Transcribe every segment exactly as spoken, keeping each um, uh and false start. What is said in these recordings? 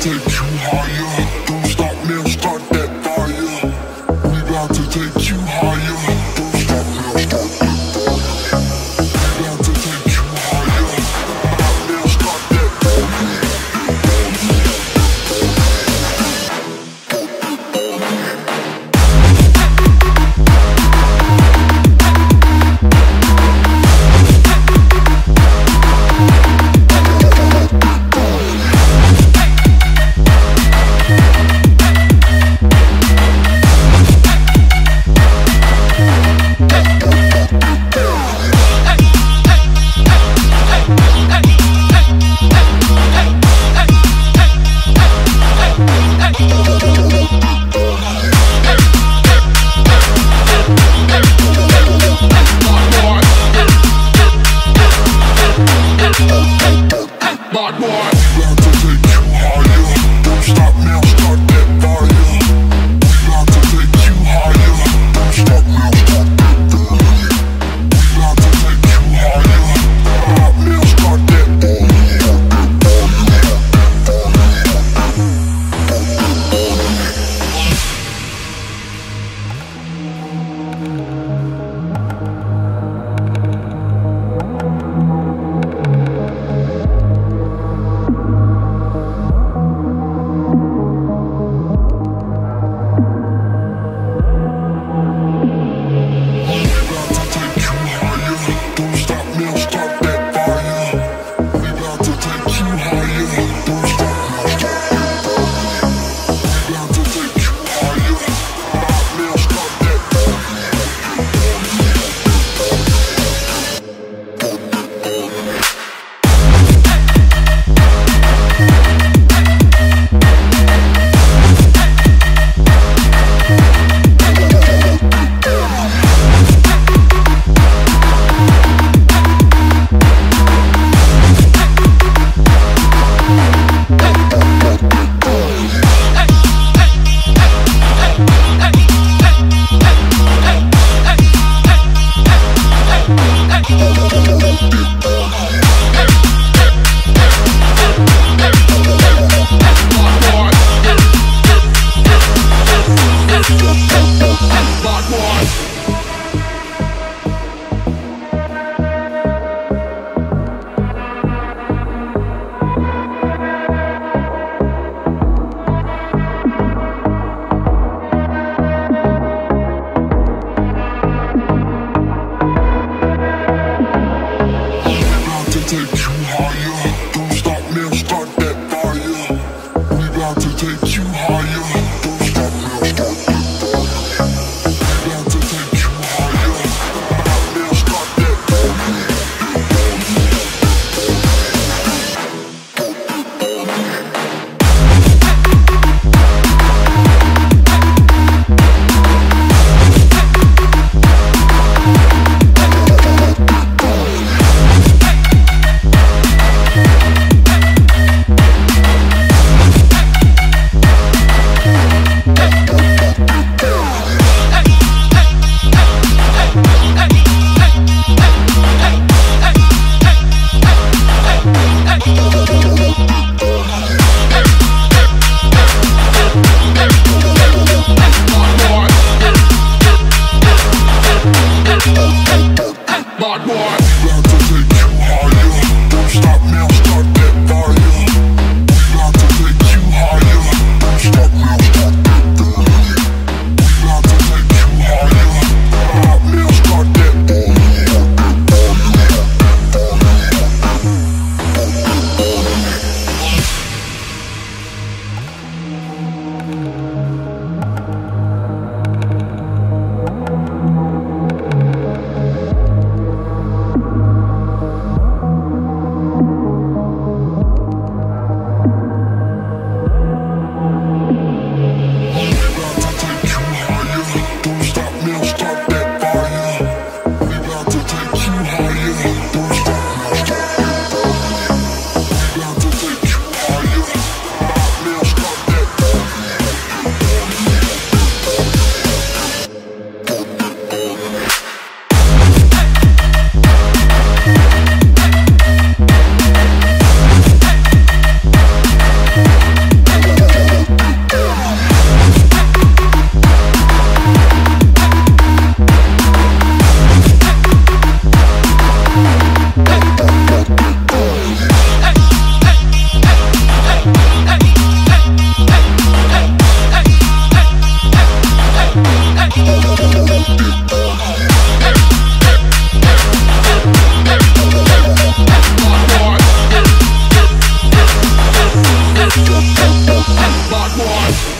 take you higher. Don't stop now, start that fire. We about to take you higher. Don't stop now, start that fire. We about to take you higher. Stop now, start that clockwise.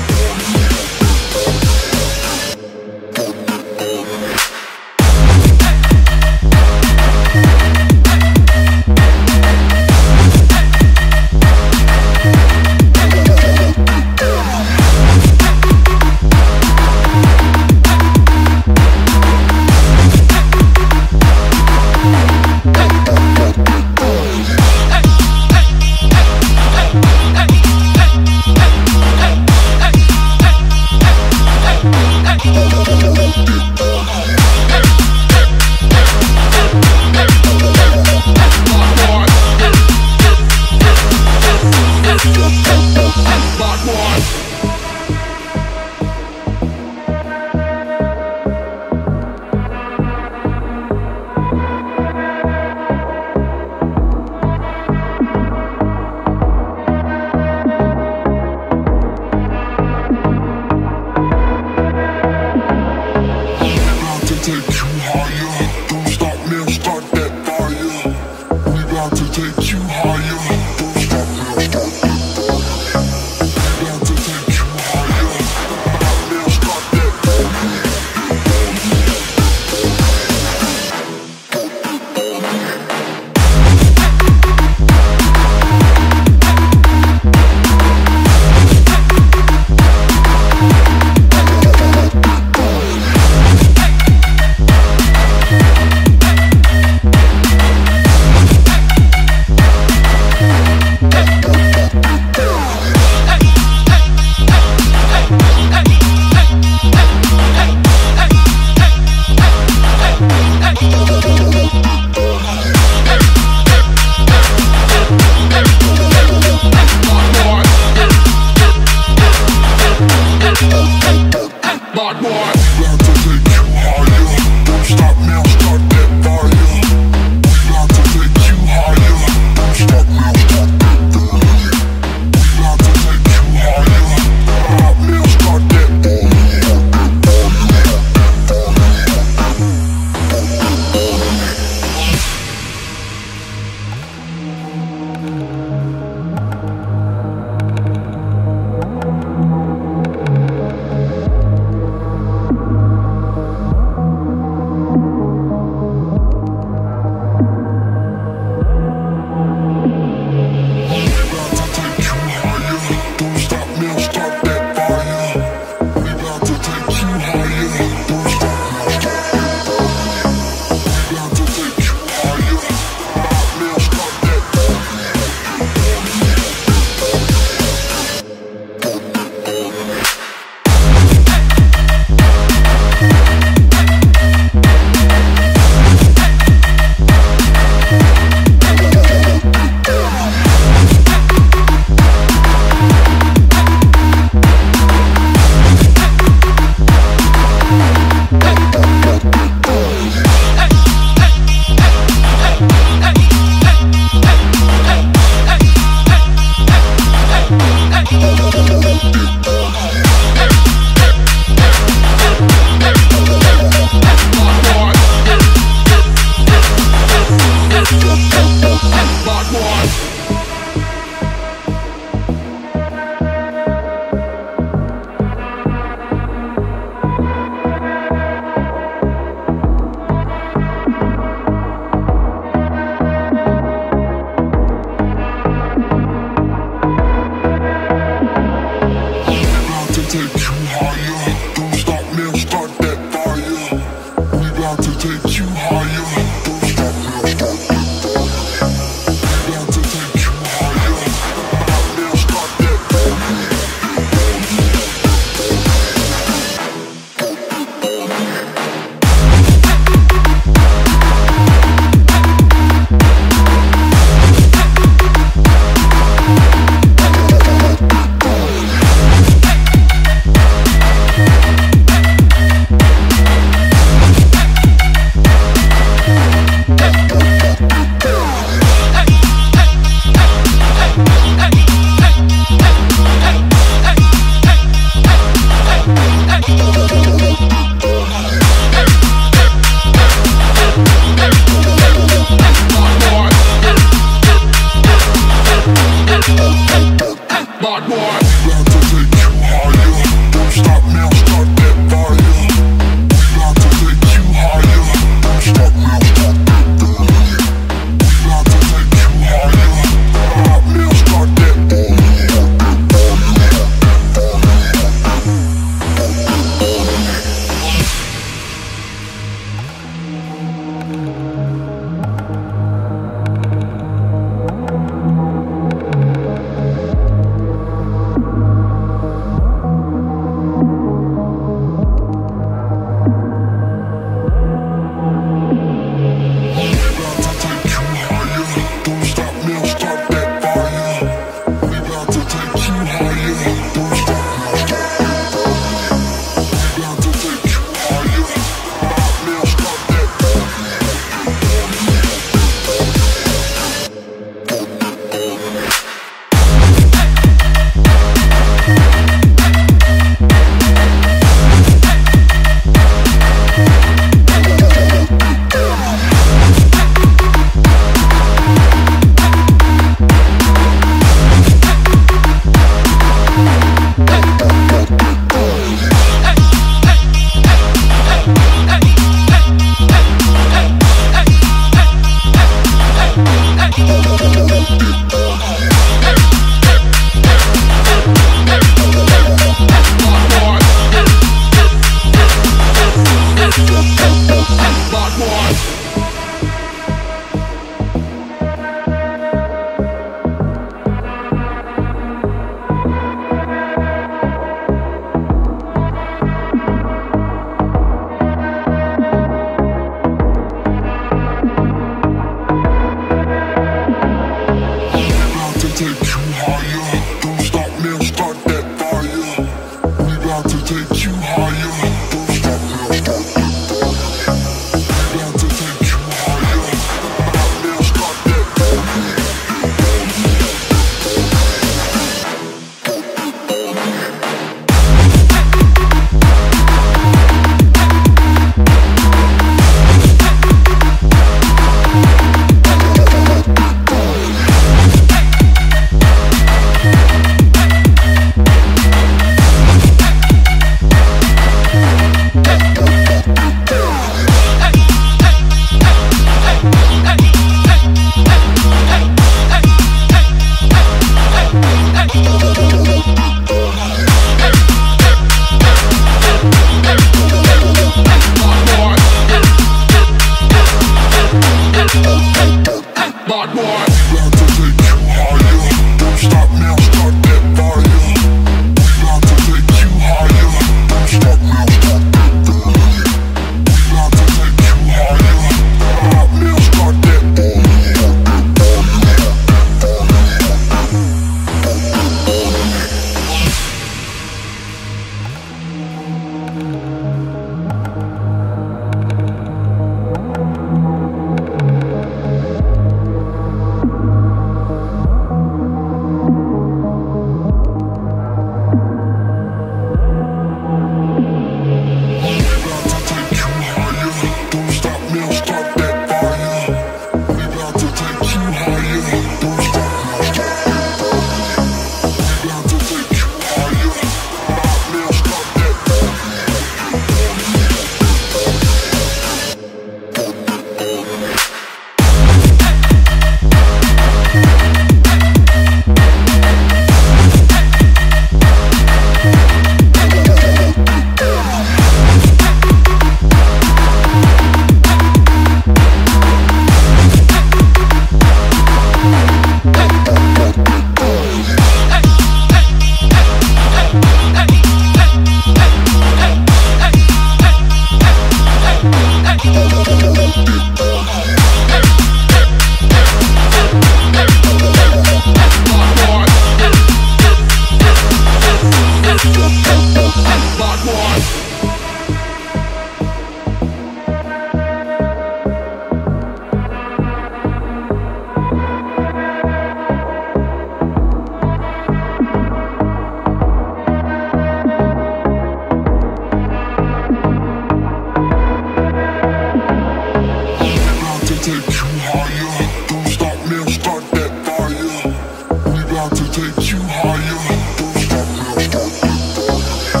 you higher. Don't stop now, start that fire. We about to take you higher. Don't stop now, start that fire.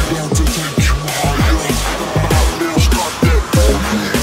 We about to take you higher. Stop now, start that fire.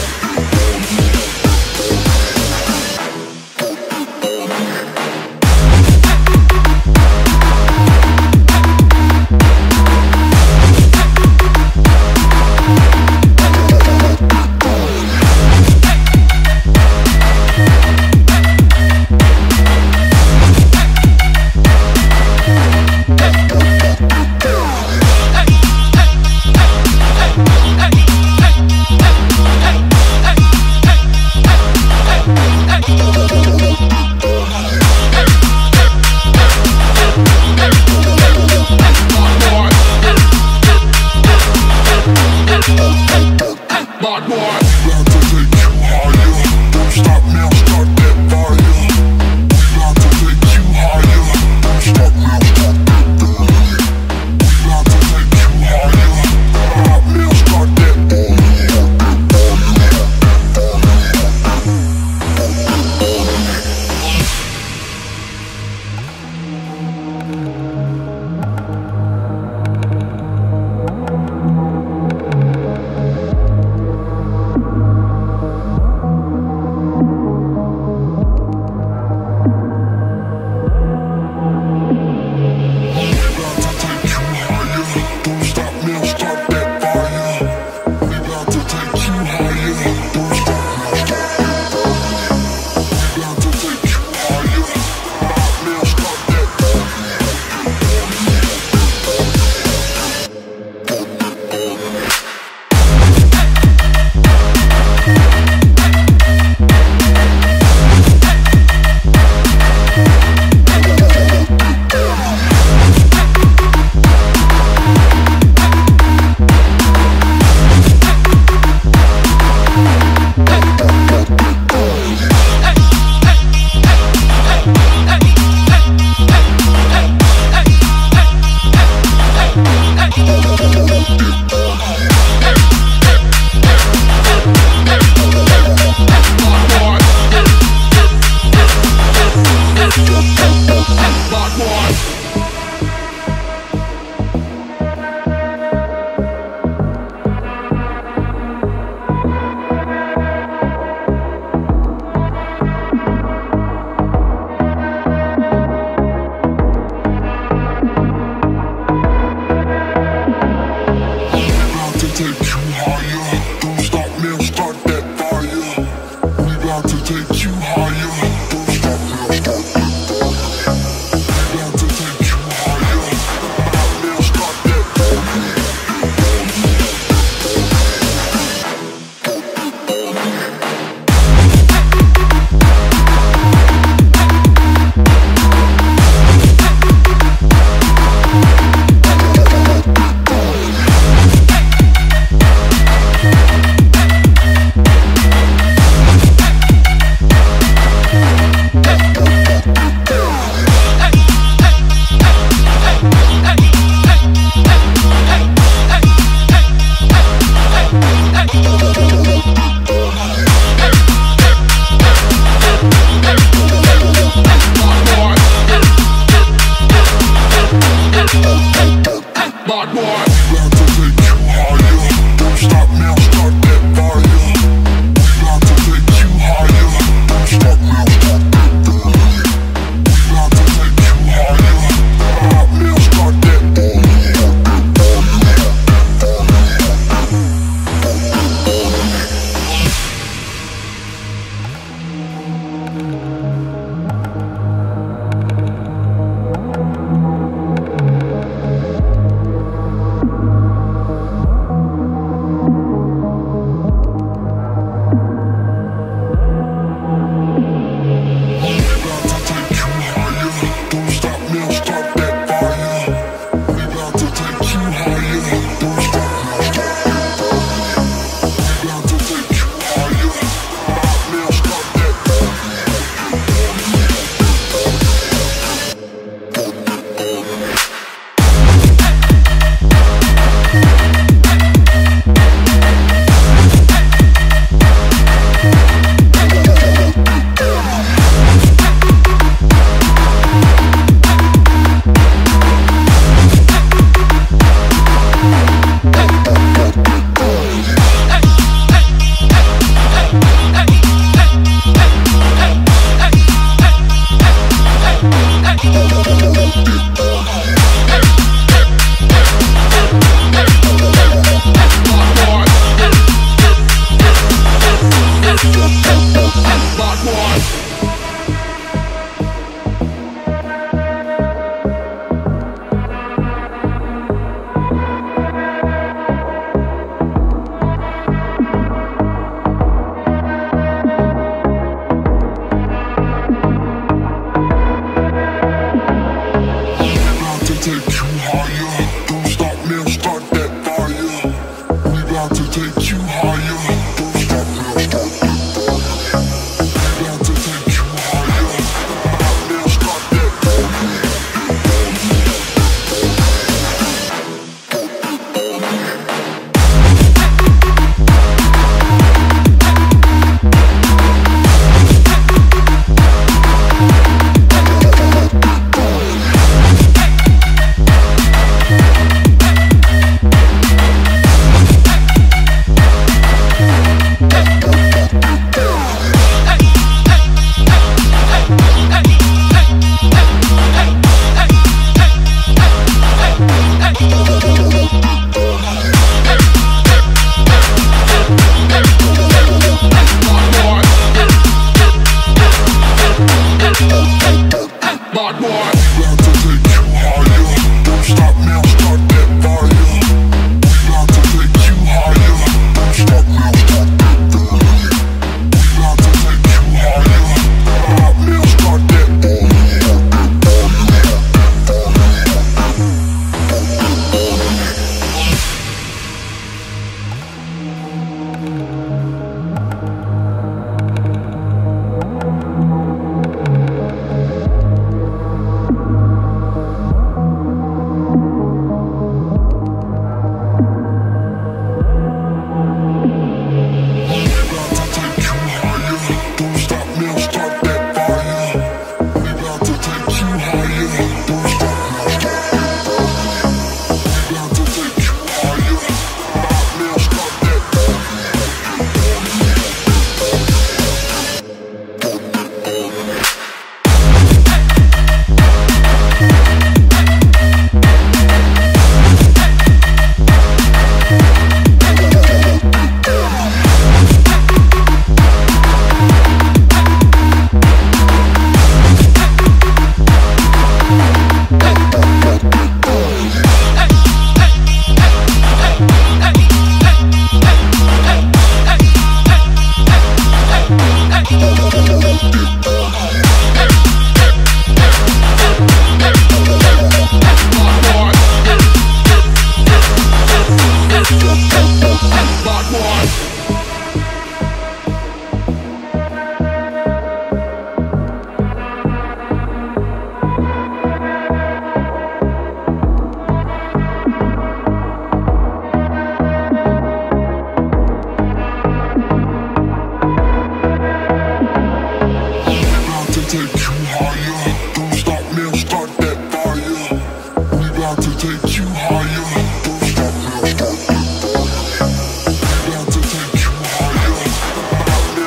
higher. Don't stop now, start that fire. We about to take you higher. Don't stop now, start that fire. We about to take you higher.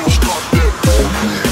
Stop now, start that fire.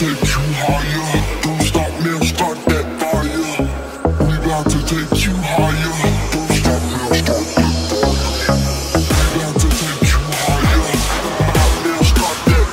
take you higher. Don't stop now, start that fire. We about to take you higher. Don't stop now, start that fire. We about to take you higher. Stop now, start that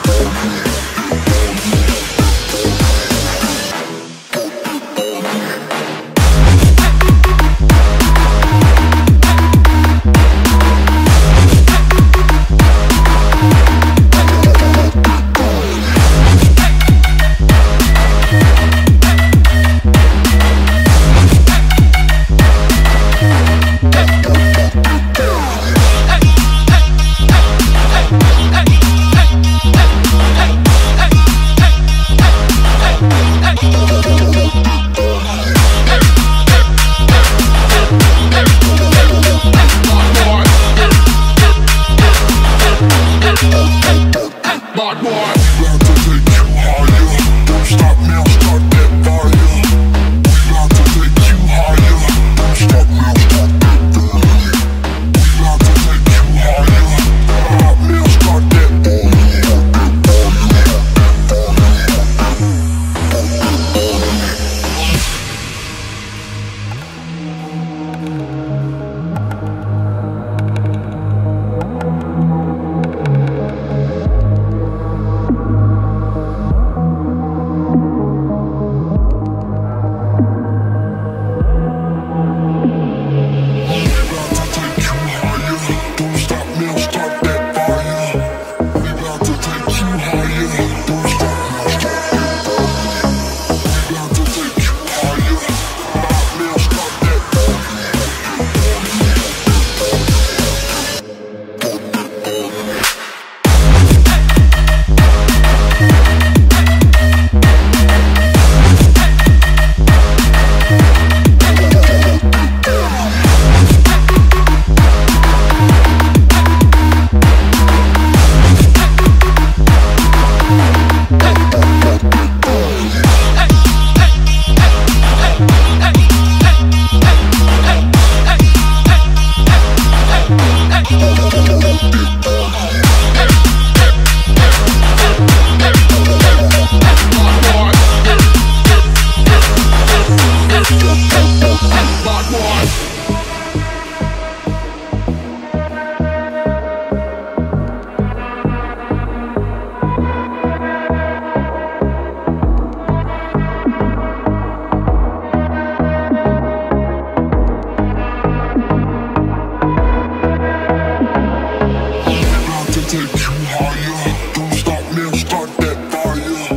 take you higher, don't stop now, start that fire.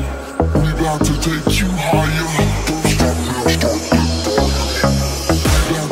We about to take you higher, don't stop now, start that fire. We'll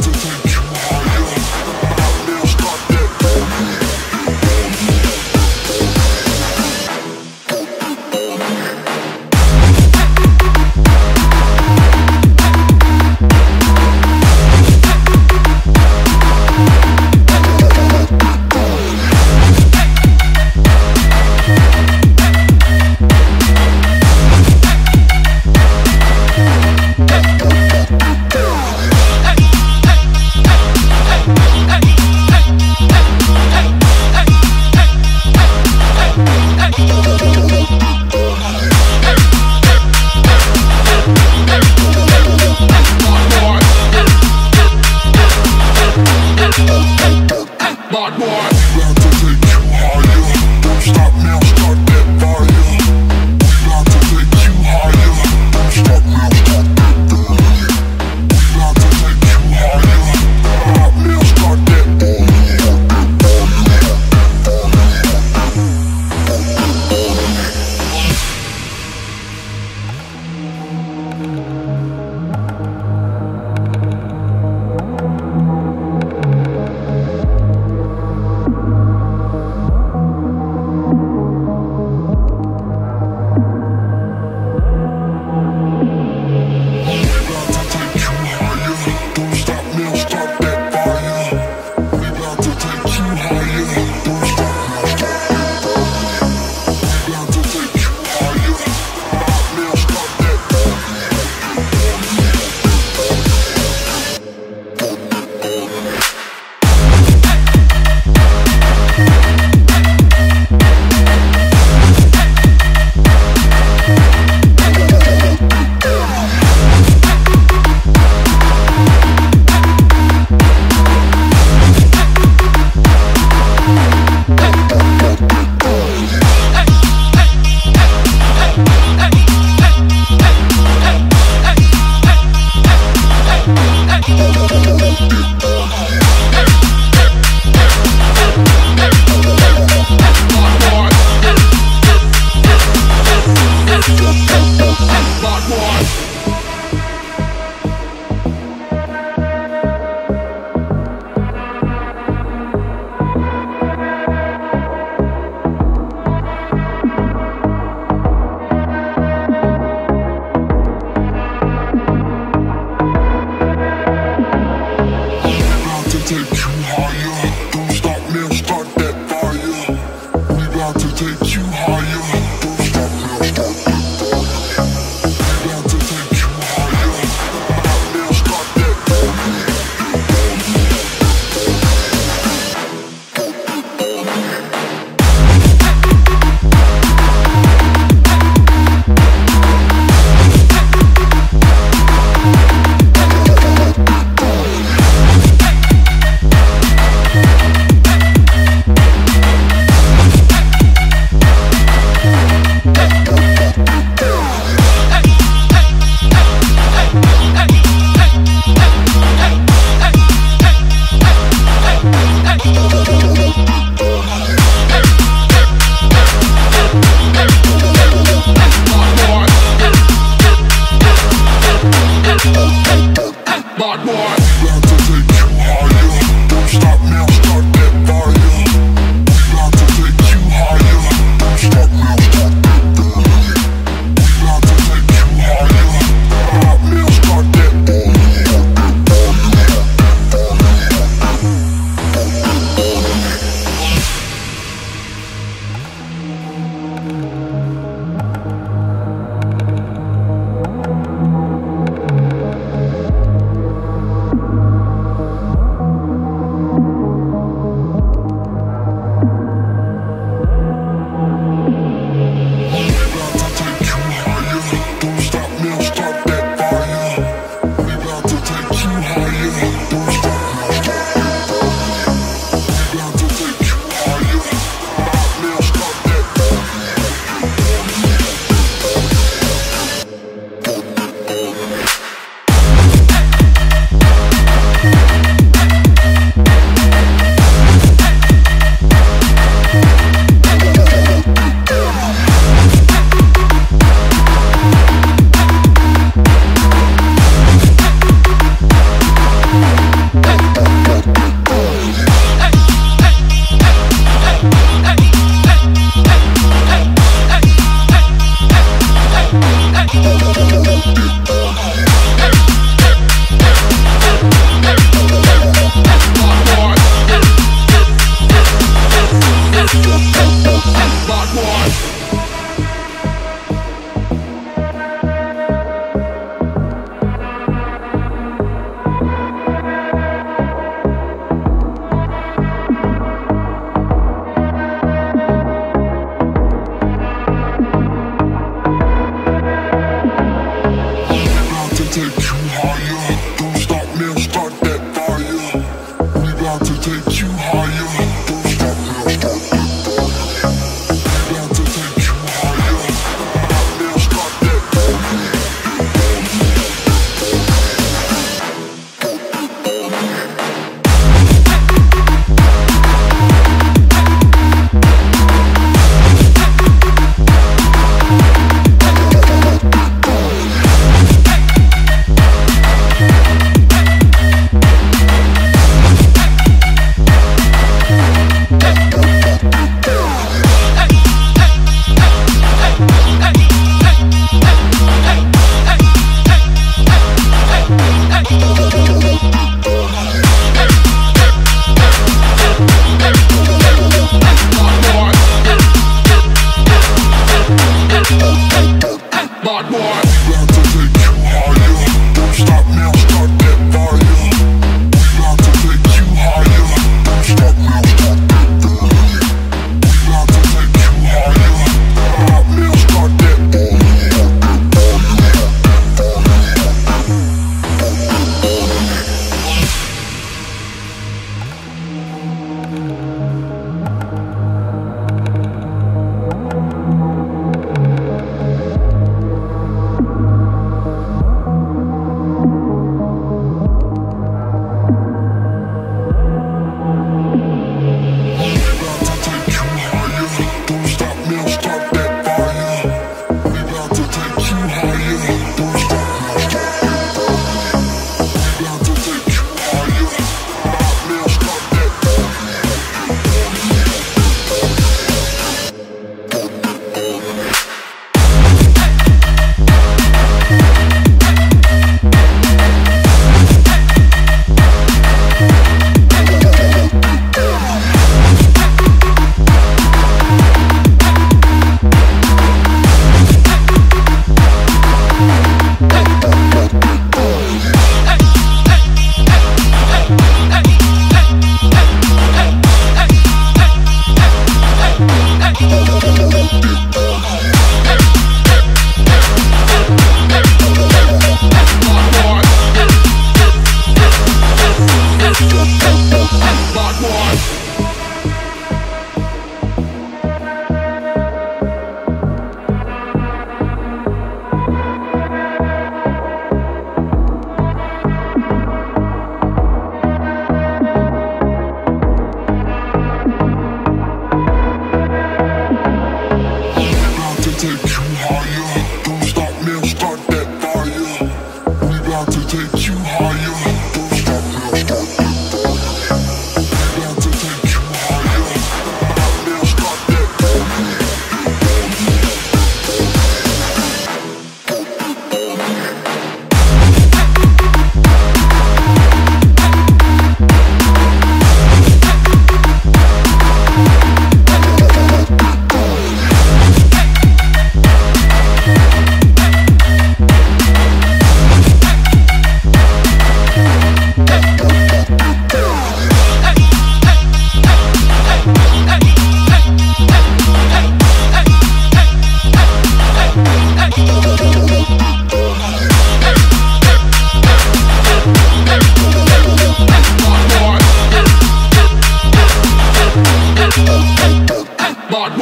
about to take you higher. Don't stop now, stop now.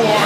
Take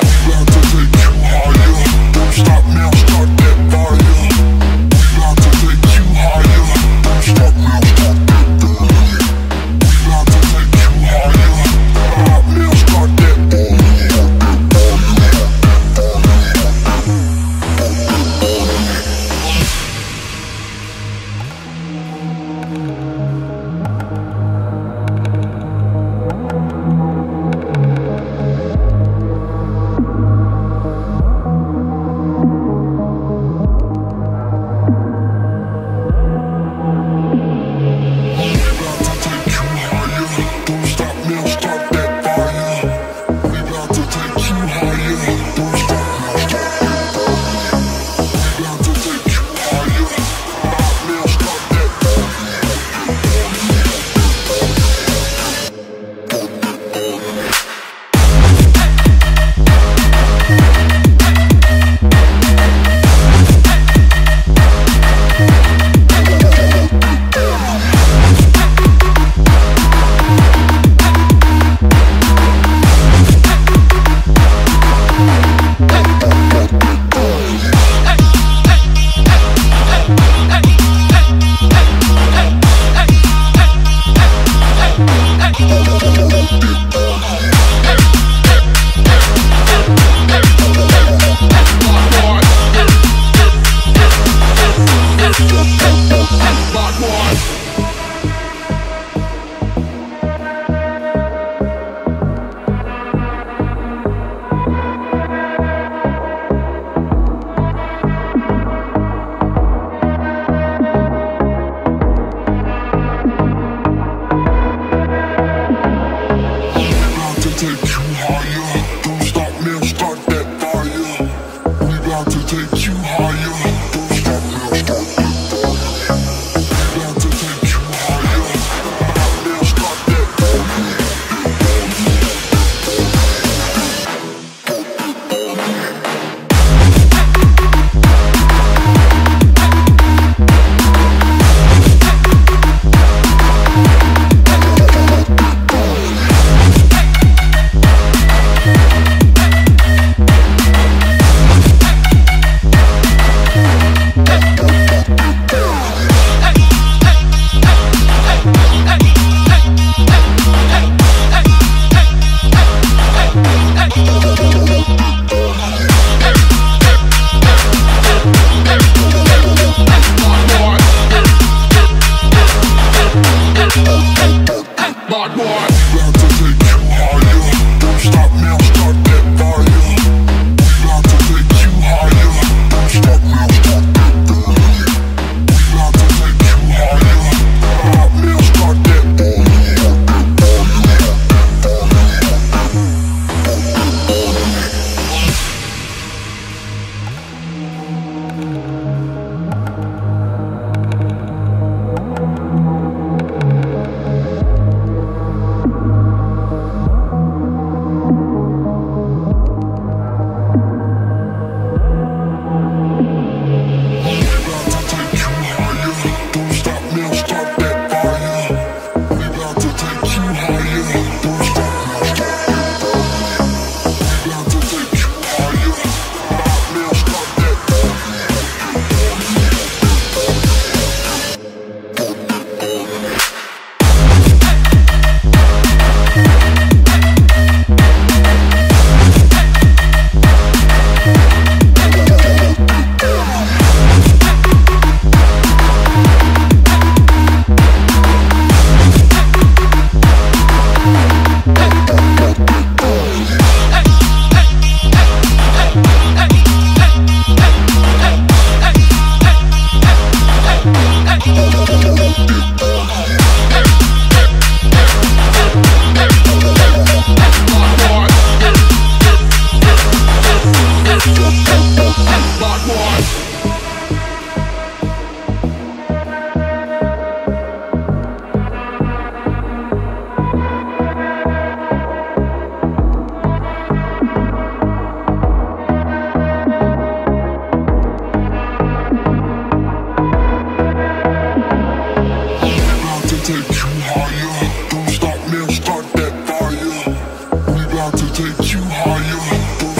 you higher.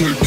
until